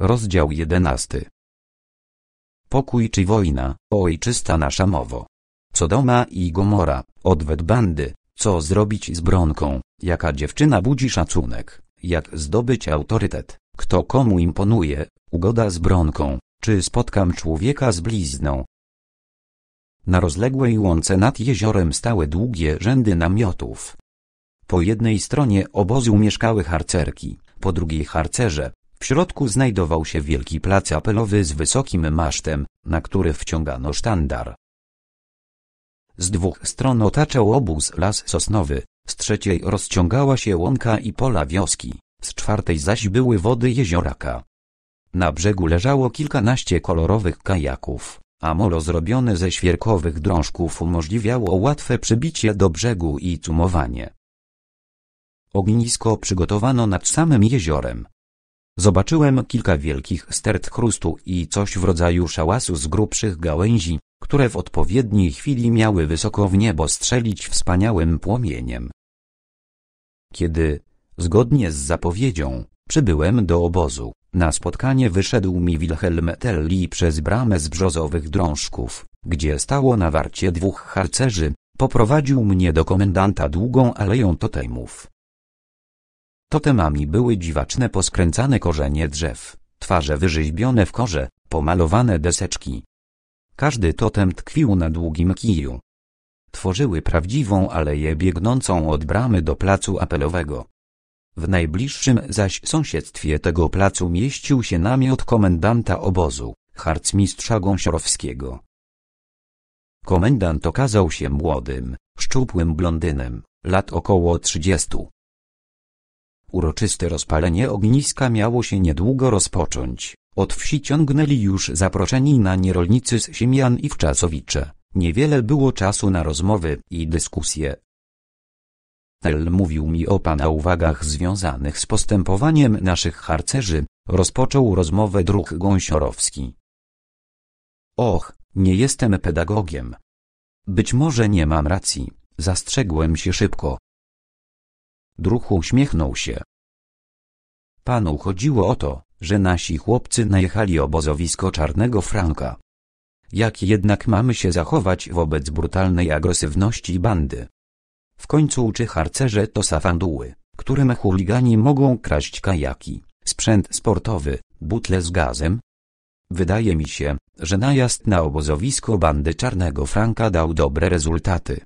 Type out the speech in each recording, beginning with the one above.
Rozdział 11. Pokój czy wojna, ojczysta nasza mowo. Sodoma i Gomora, odwet bandy, co zrobić z Bronką, jaka dziewczyna budzi szacunek, jak zdobyć autorytet, kto komu imponuje, ugoda z Bronką, czy spotkam człowieka z blizną. Na rozległej łące nad jeziorem stały długie rzędy namiotów. Po jednej stronie obozu mieszkały harcerki, po drugiej harcerze. W środku znajdował się wielki plac apelowy z wysokim masztem, na który wciągano sztandar. Z dwóch stron otaczał obóz las sosnowy, z trzeciej rozciągała się łąka i pola wioski, z czwartej zaś były wody jezioraka. Na brzegu leżało kilkanaście kolorowych kajaków, a molo zrobione ze świerkowych drążków umożliwiało łatwe przybicie do brzegu i cumowanie. Ognisko przygotowano nad samym jeziorem. Zobaczyłem kilka wielkich stert chrustu i coś w rodzaju szałasu z grubszych gałęzi, które w odpowiedniej chwili miały wysoko w niebo strzelić wspaniałym płomieniem. Kiedy, zgodnie z zapowiedzią, przybyłem do obozu, na spotkanie wyszedł mi Wilhelm Tell przez bramę z brzozowych drążków, gdzie stało nawarcie dwóch harcerzy, poprowadził mnie do komendanta długą aleją totemów. Totemami były dziwaczne poskręcane korzenie drzew, twarze wyrzeźbione w korze, pomalowane deseczki. Każdy totem tkwił na długim kiju. Tworzyły prawdziwą aleję biegnącą od bramy do placu apelowego. W najbliższym zaś sąsiedztwie tego placu mieścił się namiot komendanta obozu, harcmistrza Gąsiorowskiego. Komendant okazał się młodym, szczupłym blondynem, lat około 30. Uroczyste rozpalenie ogniska miało się niedługo rozpocząć. Od wsi ciągnęli już zaproszeni na nie rolnicy z Siemian i Wczasowicze. Niewiele było czasu na rozmowy i dyskusje. Tell mówił mi o pana uwagach związanych z postępowaniem naszych harcerzy, rozpoczął rozmowę druh Gąsiorowski. Och, nie jestem pedagogiem. Być może nie mam racji, zastrzegłem się szybko. Druh uśmiechnął się. Panu chodziło o to, że nasi chłopcy najechali obozowisko Czarnego Franka. Jak jednak mamy się zachować wobec brutalnej agresywności bandy? W końcu czy harcerze to safanduły, którym chuligani mogą kraść kajaki, sprzęt sportowy, butle z gazem? Wydaje mi się, że najazd na obozowisko bandy Czarnego Franka dał dobre rezultaty.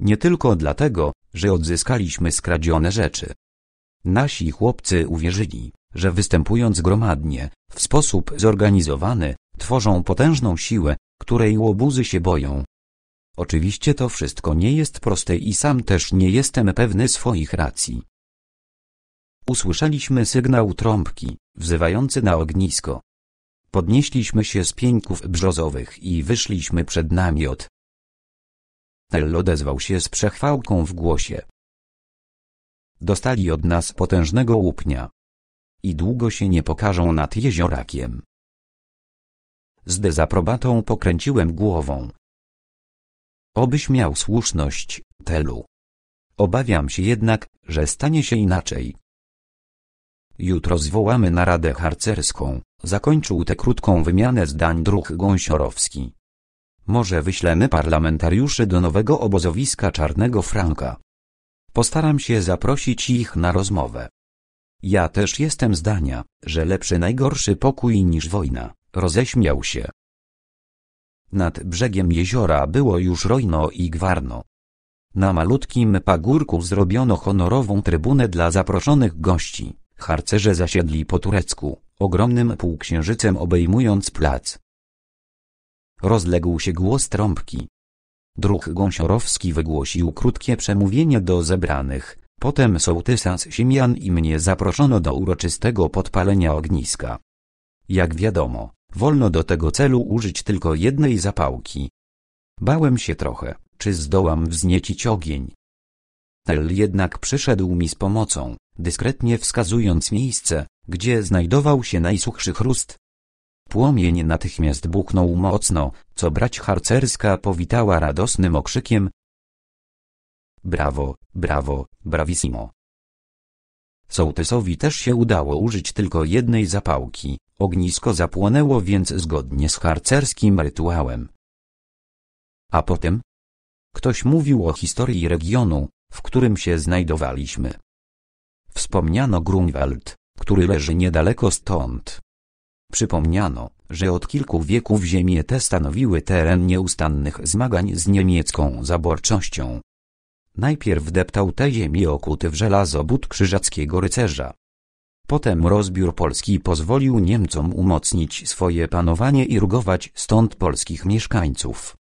Nie tylko dlatego, że odzyskaliśmy skradzione rzeczy. Nasi chłopcy uwierzyli, że występując gromadnie, w sposób zorganizowany, tworzą potężną siłę, której łobuzy się boją. Oczywiście to wszystko nie jest proste i sam też nie jestem pewny swoich racji. Usłyszeliśmy sygnał trąbki, wzywający na ognisko. Podnieśliśmy się z pieńków brzozowych i wyszliśmy przed namiot. Tell odezwał się z przechwałką w głosie. Dostali od nas potężnego łupnia. I długo się nie pokażą nad jeziorakiem. Z dezaprobatą pokręciłem głową. Obyś miał słuszność, Tellu. Obawiam się jednak, że stanie się inaczej. Jutro zwołamy naradę harcerską, zakończył tę krótką wymianę zdań druh Gąsiorowski. Może wyślemy parlamentariuszy do nowego obozowiska Czarnego Franka. Postaram się zaprosić ich na rozmowę. Ja też jestem zdania, że lepszy najgorszy pokój niż wojna, roześmiał się. Nad brzegiem jeziora było już rojno i gwarno. Na malutkim pagórku zrobiono honorową trybunę dla zaproszonych gości, harcerze zasiedli po turecku, ogromnym półksiężycem obejmując plac. Rozległ się głos trąbki. Druh Gąsiorowski wygłosił krótkie przemówienie do zebranych, potem sołtysa z Siemian i mnie zaproszono do uroczystego podpalenia ogniska. Jak wiadomo, wolno do tego celu użyć tylko jednej zapałki. Bałem się trochę, czy zdołam wzniecić ogień. Tell jednak przyszedł mi z pomocą, dyskretnie wskazując miejsce, gdzie znajdował się najsuchszy chrust. Płomień natychmiast buchnął mocno, co brać harcerska powitała radosnym okrzykiem. Brawo, brawo, brawissimo. Sołtysowi też się udało użyć tylko jednej zapałki, Ognisko zapłonęło więc zgodnie z harcerskim rytuałem. A potem? Ktoś mówił o historii regionu, w którym się znajdowaliśmy. Wspomniano Grunwald, który leży niedaleko stąd. Przypomniano, że od kilku wieków ziemie te stanowiły teren nieustannych zmagań z niemiecką zaborczością. Najpierw deptał te ziemie okuty w żelazo but krzyżackiego rycerza. Potem rozbiór Polski pozwolił Niemcom umocnić swoje panowanie i rugować stąd polskich mieszkańców.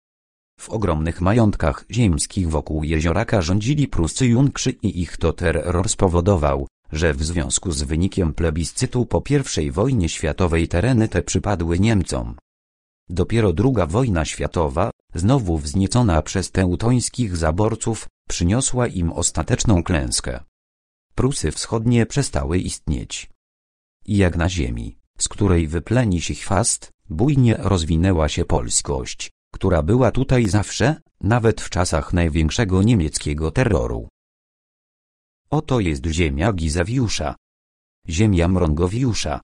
W ogromnych majątkach ziemskich wokół jezioraka rządzili Pruscy junkrzy i ich to terror spowodował, że w związku z wynikiem plebiscytu po I wojnie światowej tereny te przypadły Niemcom. Dopiero II wojna światowa, znowu wzniecona przez teutońskich zaborców, przyniosła im ostateczną klęskę. Prusy wschodnie przestały istnieć. I jak na ziemi, z której wypleni się chwast, bujnie rozwinęła się polskość, która była tutaj zawsze, nawet w czasach największego niemieckiego terroru. Oto jest ziemia Gizawiusza, ziemia Mrongowiusza,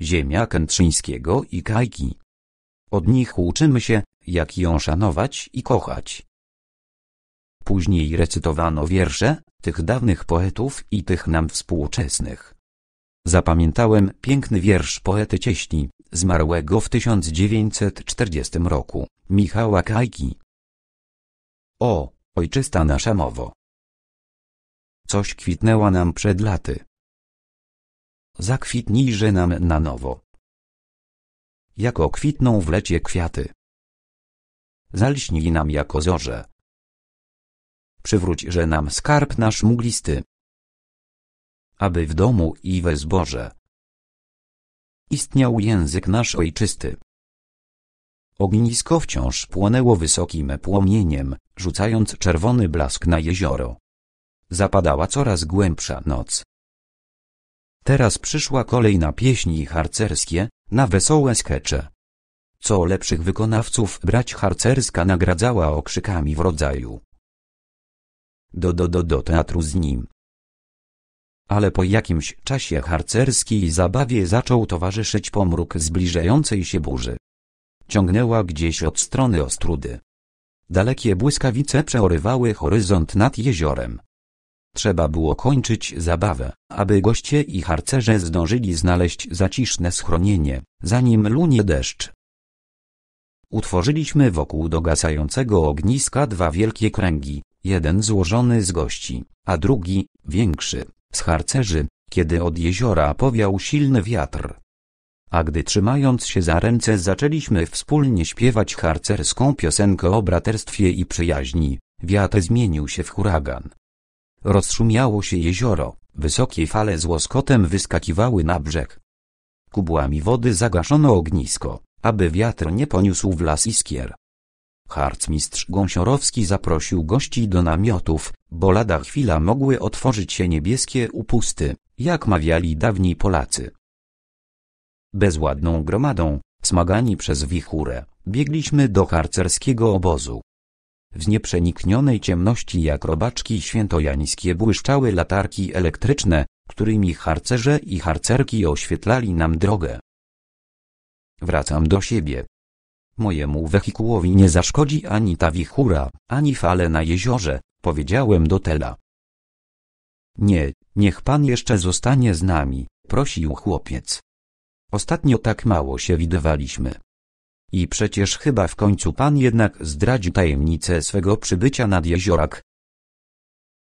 ziemia Kętrzyńskiego i Kajki. Od nich uczymy się, jak ją szanować i kochać. Później recytowano wiersze tych dawnych poetów i tych nam współczesnych. Zapamiętałem piękny wiersz poety Cieśli, zmarłego w 1940 roku, Michała Kajki. O, ojczysta nasza mowo! Coś kwitnęła nam przed laty. Zakwitnijże nam na nowo. Jako kwitną w lecie kwiaty. Zalśnij nam jako zorze. Przywróćże nam skarb nasz mglisty. Aby w domu i we zborze istniał język nasz ojczysty. Ognisko wciąż płonęło wysokim płomieniem, rzucając czerwony blask na jezioro. Zapadała coraz głębsza noc. Teraz przyszła kolej na pieśni harcerskie, na wesołe skecze. Co lepszych wykonawców brać harcerska nagradzała okrzykami w rodzaju: do teatru z nim. Ale po jakimś czasie harcerskiej zabawie zaczął towarzyszyć pomruk zbliżającej się burzy. Ciągnęła gdzieś od strony Ostródy. Dalekie błyskawice przeorywały horyzont nad jeziorem. Trzeba było kończyć zabawę, aby goście i harcerze zdążyli znaleźć zaciszne schronienie, zanim lunie deszcz. Utworzyliśmy wokół dogasającego ogniska dwa wielkie kręgi, jeden złożony z gości, a drugi, większy, z harcerzy, kiedy od jeziora powiał silny wiatr. A gdy trzymając się za ręce zaczęliśmy wspólnie śpiewać harcerską piosenkę o braterstwie i przyjaźni, wiatr zmienił się w huragan. Rozszumiało się jezioro, wysokie fale z łoskotem wyskakiwały na brzeg. Kubłami wody zagaszono ognisko, aby wiatr nie poniósł w las iskier. Harcmistrz Gąsiorowski zaprosił gości do namiotów, bo lada chwila mogły otworzyć się niebieskie upusty, jak mawiali dawni Polacy. Bezładną gromadą, smagani przez wichurę, biegliśmy do harcerskiego obozu. W nieprzeniknionej ciemności jak robaczki świętojańskie błyszczały latarki elektryczne, którymi harcerze i harcerki oświetlali nam drogę. Wracam do siebie. Mojemu wehikułowi nie zaszkodzi ani ta wichura, ani fale na jeziorze, powiedziałem do Tella. Nie, niech pan jeszcze zostanie z nami, prosił chłopiec. Ostatnio tak mało się widywaliśmy. I przecież chyba w końcu pan jednak zdradzi tajemnicę swego przybycia nad jeziorak.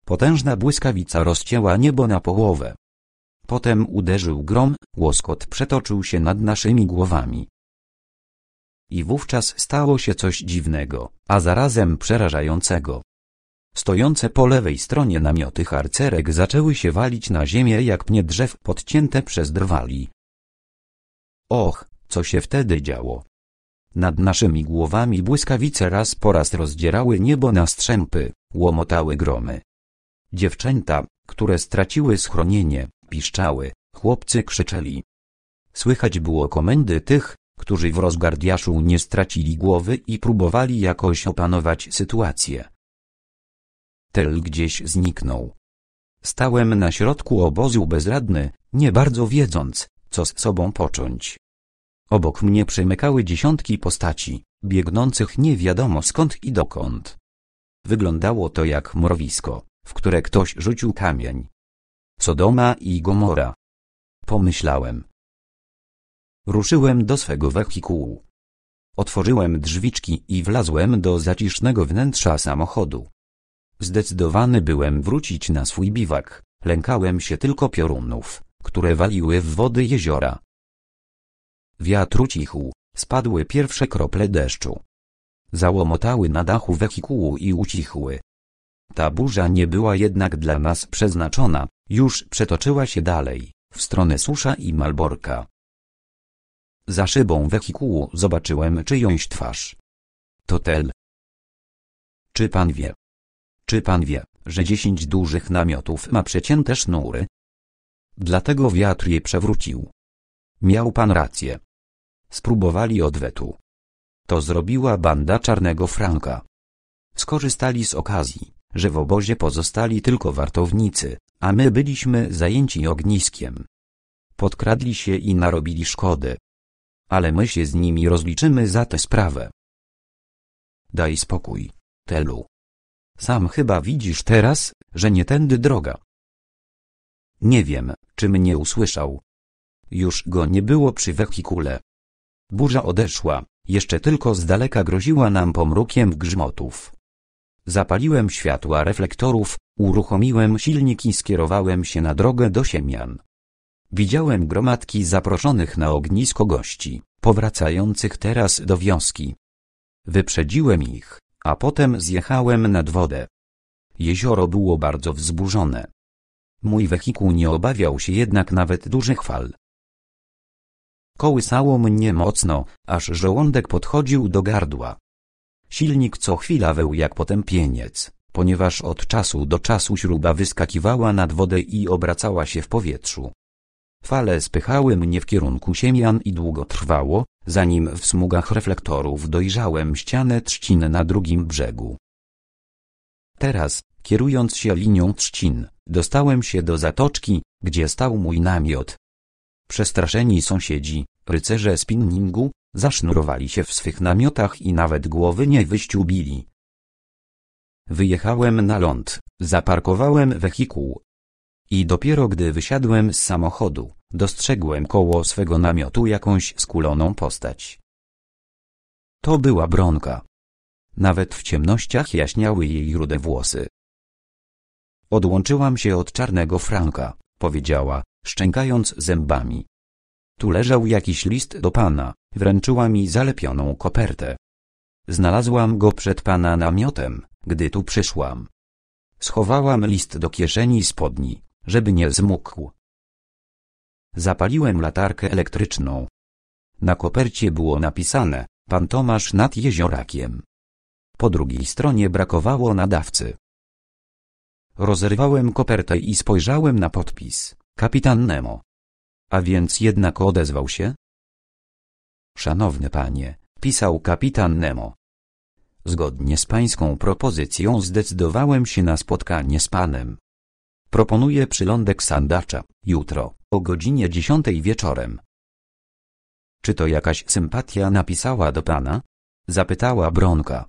Potężna błyskawica rozcięła niebo na połowę. Potem uderzył grom, łoskot przetoczył się nad naszymi głowami. I wówczas stało się coś dziwnego, a zarazem przerażającego. Stojące po lewej stronie namioty harcerek zaczęły się walić na ziemię jak pnie drzew podcięte przez drwali. Och, co się wtedy działo? Nad naszymi głowami błyskawice raz po raz rozdzierały niebo na strzępy, łomotały gromy. Dziewczęta, które straciły schronienie, piszczały, chłopcy krzyczeli. Słychać było komendy tych, którzy w rozgardiaszu nie stracili głowy i próbowali jakoś opanować sytuację. Tell gdzieś zniknął. Stałem na środku obozu bezradny, nie bardzo wiedząc, co z sobą począć. Obok mnie przemykały dziesiątki postaci, biegnących nie wiadomo skąd i dokąd. Wyglądało to jak mrowisko, w które ktoś rzucił kamień. Sodoma i Gomora, pomyślałem. Ruszyłem do swego wehikułu. Otworzyłem drzwiczki i wlazłem do zacisznego wnętrza samochodu. Zdecydowany byłem wrócić na swój biwak, lękałem się tylko piorunów, które waliły w wody jeziora. Wiatr ucichł, spadły pierwsze krople deszczu. Załomotały na dachu wehikułu i ucichły. Ta burza nie była jednak dla nas przeznaczona, już przetoczyła się dalej, w stronę Susza i Malborka. Za szybą wehikułu zobaczyłem czyjąś twarz. To Tell. Czy pan wie? Czy pan wie, że 10 dużych namiotów ma przecięte sznury? Dlatego wiatr je przewrócił. Miał pan rację. Spróbowali odwetu. To zrobiła banda Czarnego Franka. Skorzystali z okazji, że w obozie pozostali tylko wartownicy, a my byliśmy zajęci ogniskiem. Podkradli się i narobili szkody. Ale my się z nimi rozliczymy za tę sprawę. Daj spokój, Tellu. Sam chyba widzisz teraz, że nie tędy droga. Nie wiem, czy mnie usłyszał. Już go nie było przy wehikule. Burza odeszła, jeszcze tylko z daleka groziła nam pomrukiem grzmotów. Zapaliłem światła reflektorów, uruchomiłem silnik i skierowałem się na drogę do Siemian. Widziałem gromadki zaproszonych na ognisko gości, powracających teraz do wioski. Wyprzedziłem ich, a potem zjechałem nad wodę. Jezioro było bardzo wzburzone. Mój wehikuł nie obawiał się jednak nawet dużych fal. Kołysało mnie mocno, aż żołądek podchodził do gardła. Silnik co chwila wył jak potępieniec, ponieważ od czasu do czasu śruba wyskakiwała nad wodę i obracała się w powietrzu. Fale spychały mnie w kierunku Siemian i długo trwało, zanim w smugach reflektorów dojrzałem ścianę trzcin na drugim brzegu. Teraz, kierując się linią trzcin, dostałem się do zatoczki, gdzie stał mój namiot. Przestraszeni sąsiedzi, rycerze spinningu, zasznurowali się w swych namiotach i nawet głowy nie wyściubili. Wyjechałem na ląd, zaparkowałem wehikuł. I dopiero gdy wysiadłem z samochodu, dostrzegłem koło swego namiotu jakąś skuloną postać. To była Bronka. Nawet w ciemnościach jaśniały jej rude włosy. Odłączyłam się od Czarnego Franka, powiedziała, szczękając zębami. Tu leżał jakiś list do pana, wręczyła mi zalepioną kopertę. Znalazłam go przed pana namiotem, gdy tu przyszłam. Schowałam list do kieszeni spodni, żeby nie zmógł. Zapaliłem latarkę elektryczną. Na kopercie było napisane, pan Tomasz nad Jeziorakiem. Po drugiej stronie brakowało nadawcy. Rozerwałem kopertę i spojrzałem na podpis, kapitan Nemo. A więc jednak odezwał się? Szanowny panie, pisał kapitan Nemo. Zgodnie z pańską propozycją zdecydowałem się na spotkanie z panem. Proponuję przylądek sandacza, jutro, o godzinie 10 wieczorem. Czy to jakaś sympatia napisała do pana? Zapytała Bronka.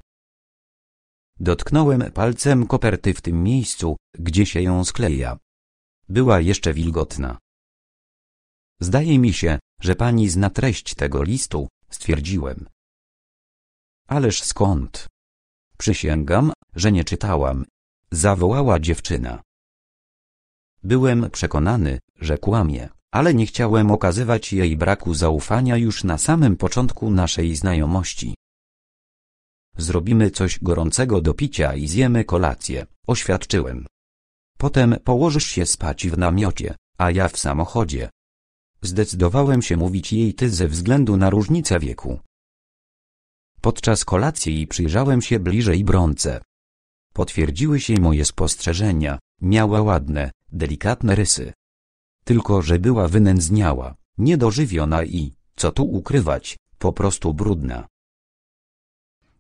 Dotknąłem palcem koperty w tym miejscu, gdzie się ją skleja. Była jeszcze wilgotna. Zdaje mi się, że pani zna treść tego listu, stwierdziłem. Ależ skąd? Przysięgam, że nie czytałam, zawołała dziewczyna. Byłem przekonany, że kłamie, ale nie chciałem okazywać jej braku zaufania już na samym początku naszej znajomości. Zrobimy coś gorącego do picia i zjemy kolację, oświadczyłem. Potem położysz się spać w namiocie, a ja w samochodzie. Zdecydowałem się mówić jej ty ze względu na różnicę wieku. Podczas kolacji przyjrzałem się bliżej Bronce. Potwierdziły się moje spostrzeżenia, miała ładne, delikatne rysy. Tylko że była wynędzniała, niedożywiona i, co tu ukrywać, po prostu brudna.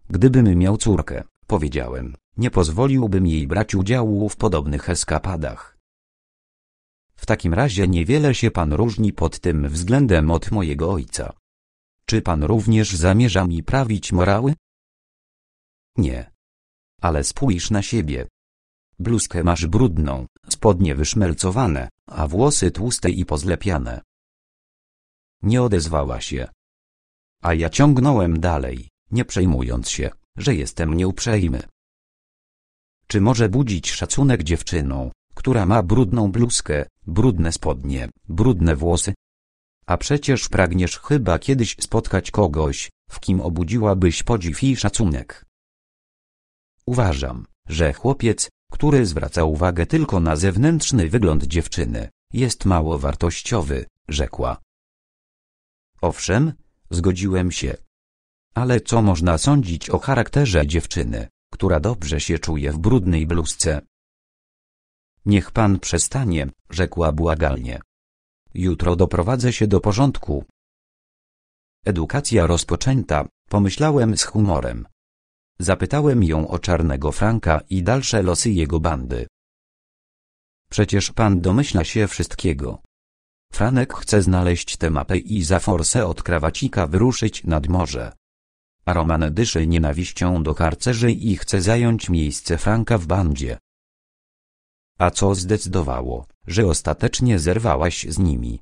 Gdybym miał córkę, powiedziałem, nie pozwoliłbym jej brać udziału w podobnych eskapadach. takim razie niewiele się pan różni pod tym względem od mojego ojca. Czy pan również zamierza mi prawić morały? Nie. Ale spójrz na siebie. Bluzkę masz brudną, spodnie wyszmelcowane, a włosy tłuste i pozlepiane. Nie odezwała się. A ja ciągnąłem dalej, nie przejmując się, że jestem nieuprzejmy. Czy może budzić szacunek dziewczyną, która ma brudną bluzkę, brudne spodnie, brudne włosy? A przecież pragniesz chyba kiedyś spotkać kogoś, w kim obudziłabyś podziw i szacunek. Uważam, że chłopiec, który zwraca uwagę tylko na zewnętrzny wygląd dziewczyny, jest mało wartościowy, rzekła. Owszem, zgodziłem się. Ale co można sądzić o charakterze dziewczyny, która dobrze się czuje w brudnej bluzce? Niech pan przestanie, rzekła błagalnie. Jutro doprowadzę się do porządku. Edukacja rozpoczęta, pomyślałem z humorem. Zapytałem ją o Czarnego Franka i dalsze losy jego bandy. Przecież pan domyśla się wszystkiego. Franek chce znaleźć tę mapę i za forsę od Krawacika wyruszyć nad morze. A Roman dyszy nienawiścią do karcerzy i chce zająć miejsce Franka w bandzie. A co zdecydowało, że ostatecznie zerwałaś z nimi?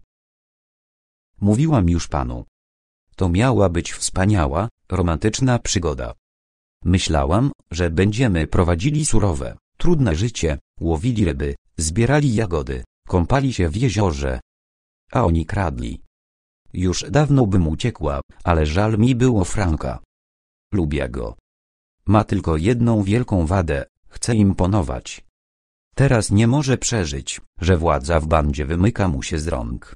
Mówiłam już panu. To miała być wspaniała, romantyczna przygoda. Myślałam, że będziemy prowadzili surowe, trudne życie, łowili ryby, zbierali jagody, kąpali się w jeziorze. A oni kradli. Już dawno bym uciekła, ale żal mi było Franka. Lubię go. Ma tylko jedną wielką wadę, chce imponować. Teraz nie może przeżyć, że władza w bandzie wymyka mu się z rąk.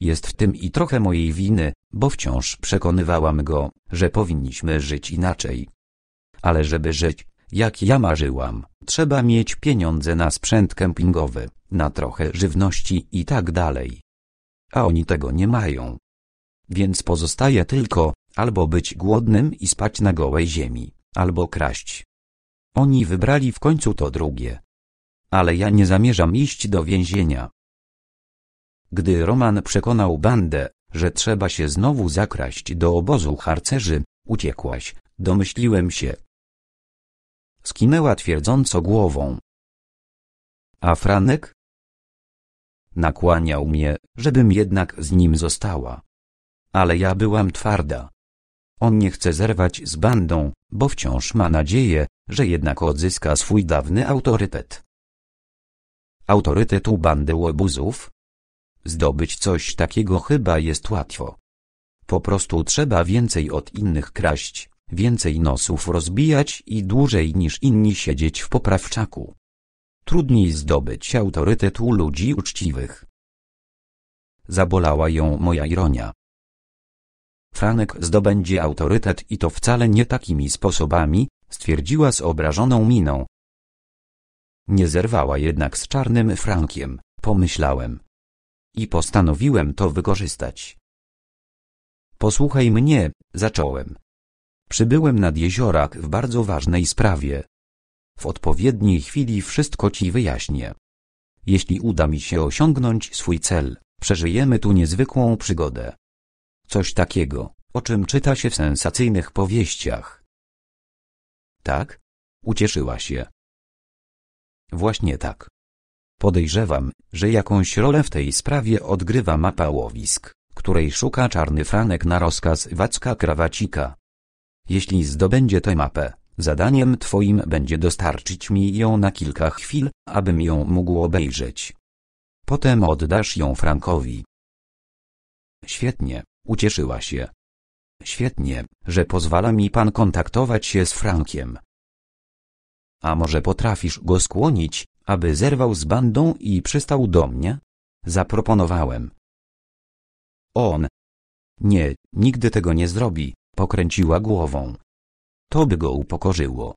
Jest w tym i trochę mojej winy, bo wciąż przekonywałam go, że powinniśmy żyć inaczej. Ale żeby żyć, jak ja marzyłam, trzeba mieć pieniądze na sprzęt kempingowy, na trochę żywności i tak dalej. A oni tego nie mają. Więc pozostaje tylko, albo być głodnym i spać na gołej ziemi, albo kraść. Oni wybrali w końcu to drugie. Ale ja nie zamierzam iść do więzienia. Gdy Roman przekonał bandę, że trzeba się znowu zakraść do obozu harcerzy, uciekłaś, domyśliłem się. Skinęła twierdząco głową. A Franek? Nakłaniał mnie, żebym jednak z nim została. Ale ja byłam twarda. On nie chce zerwać z bandą, bo wciąż ma nadzieję, że jednak odzyska swój dawny autorytet. Autorytetu bandy łobuzów? Zdobyć coś takiego chyba jest łatwo. Po prostu trzeba więcej od innych kraść, więcej nosów rozbijać i dłużej niż inni siedzieć w poprawczaku. Trudniej zdobyć autorytet u ludzi uczciwych. Zabolała ją moja ironia. Franek zdobędzie autorytet i to wcale nie takimi sposobami, stwierdziła z obrażoną miną. Nie zerwała jednak z Czarnym Frankiem, pomyślałem. I postanowiłem to wykorzystać. Posłuchaj mnie, zacząłem. Przybyłem nad jeziorak w bardzo ważnej sprawie. W odpowiedniej chwili wszystko ci wyjaśnię. Jeśli uda mi się osiągnąć swój cel, przeżyjemy tu niezwykłą przygodę. Coś takiego, o czym czyta się w sensacyjnych powieściach. Tak? Ucieszyła się. Właśnie tak. Podejrzewam, że jakąś rolę w tej sprawie odgrywa mapa łowisk, której szuka Czarny Franek na rozkaz Wacka Krawacika. Jeśli zdobędzie tę mapę, zadaniem twoim będzie dostarczyć mi ją na kilka chwil, abym ją mógł obejrzeć. Potem oddasz ją Frankowi. Świetnie, ucieszyła się. Świetnie, że pozwala mi pan kontaktować się z Frankiem. A może potrafisz go skłonić, aby zerwał z bandą i przystał do mnie? Zaproponowałem. On. Nie, nigdy tego nie zrobi, pokręciła głową. To by go upokorzyło.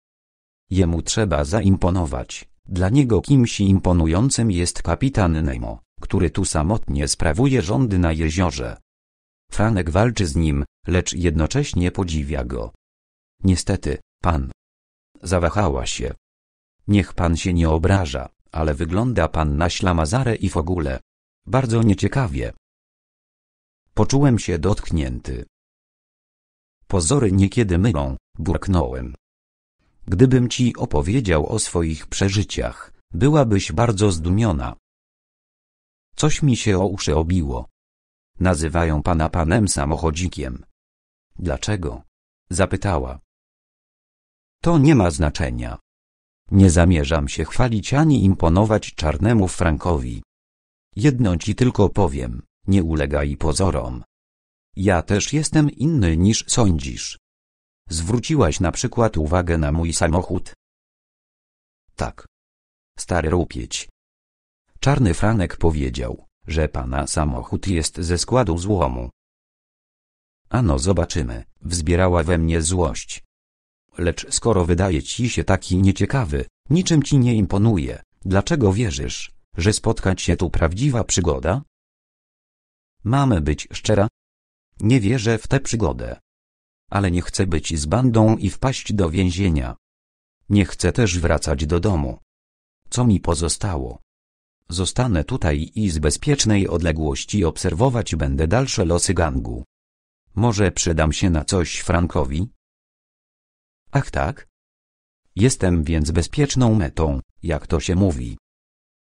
Jemu trzeba zaimponować. Dla niego kimś imponującym jest kapitan Nemo, który tu samotnie sprawuje rządy na jeziorze. Franek walczy z nim, lecz jednocześnie podziwia go. Niestety, pan. Zawahała się. Niech pan się nie obraża, ale wygląda pan na ślamazarę i w ogóle. Bardzo nieciekawie. Poczułem się dotknięty. Pozory niekiedy mylą, burknąłem. Gdybym ci opowiedział o swoich przeżyciach, byłabyś bardzo zdumiona. Coś mi się o uszy obiło. Nazywają pana panem samochodzikiem. Dlaczego? Zapytała. To nie ma znaczenia. Nie zamierzam się chwalić ani imponować Czarnemu Frankowi. Jedno ci tylko powiem, nie ulegaj pozorom. Ja też jestem inny niż sądzisz. Zwróciłaś na przykład uwagę na mój samochód? Tak. Stary rupieć. Czarny Franek powiedział, że pana samochód jest ze składu złomu. Ano zobaczymy, wzbierała we mnie złość. Lecz skoro wydaje ci się taki nieciekawy, niczym ci nie imponuje, dlaczego wierzysz, że spotkać się tu prawdziwa przygoda? Mamy być szczera? Nie wierzę w tę przygodę. Ale nie chcę być z bandą i wpaść do więzienia. Nie chcę też wracać do domu. Co mi pozostało? Zostanę tutaj i z bezpiecznej odległości obserwować będę dalsze losy gangu. Może przydam się na coś Frankowi? Ach tak? Jestem więc bezpieczną metą, jak to się mówi.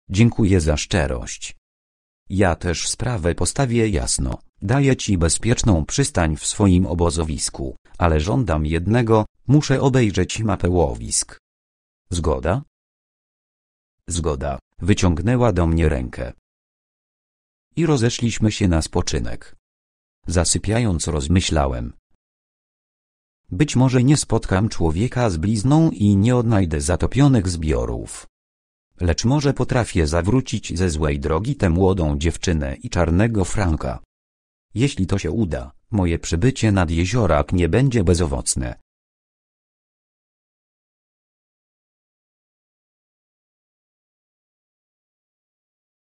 Dziękuję za szczerość. Ja też sprawę postawię jasno. Daję ci bezpieczną przystań w swoim obozowisku, ale żądam jednego, muszę obejrzeć mapę łowisk. Zgoda? Zgoda, wyciągnęła do mnie rękę. I rozeszliśmy się na spoczynek. Zasypiając rozmyślałem. Być może nie spotkam człowieka z blizną i nie odnajdę zatopionych zbiorów. Lecz może potrafię zawrócić ze złej drogi tę młodą dziewczynę i Czarnego Franka. Jeśli to się uda, moje przybycie nad jeziorek nie będzie bezowocne.